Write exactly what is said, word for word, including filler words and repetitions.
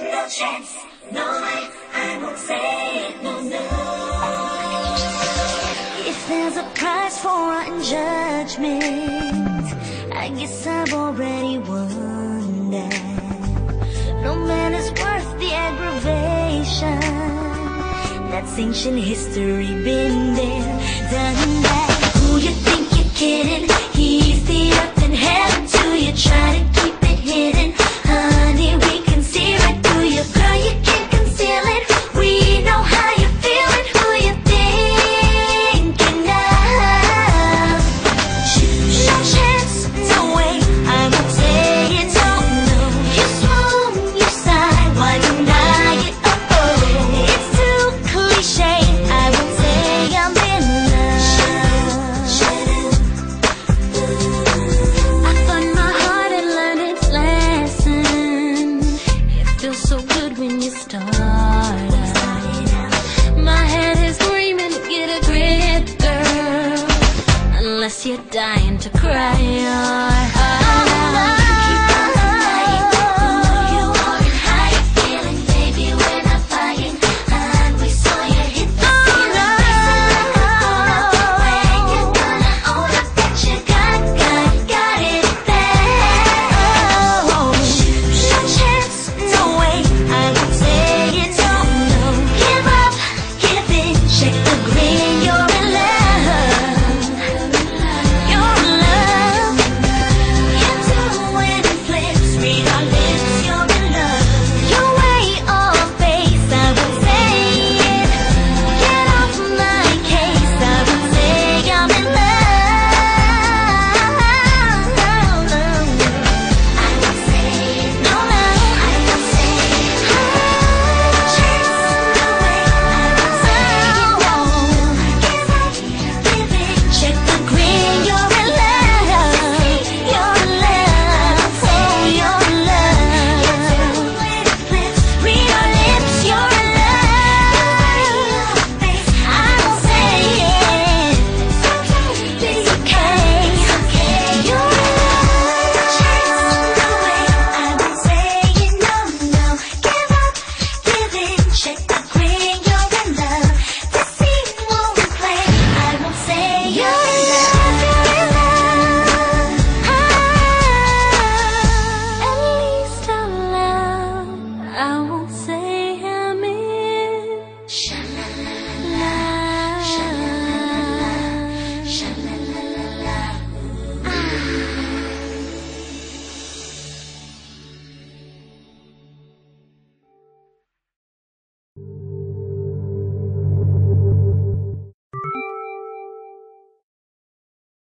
no chance, no way, I won't say it, no, no. If there's a price for rotten judgment, I guess I've already won that. No man is worth the aggravation, that's ancient history, been there, done that. Who you think you're kidding? He's the earth and heaven till you try to keep it hidden. Honey, we can see right through you. Girl, you can't conceal it. We know how you're feeling, who you're thinking of. Choose your chance, no way, I won't say it, no, no. You swung your side, why deny it? Oh, oh, it's too cliche, I won't say I'm in love. I found my heart and learned its lesson. It feels so good when you start out. My head is screaming, get a grip, girl. Unless you're dying to cry.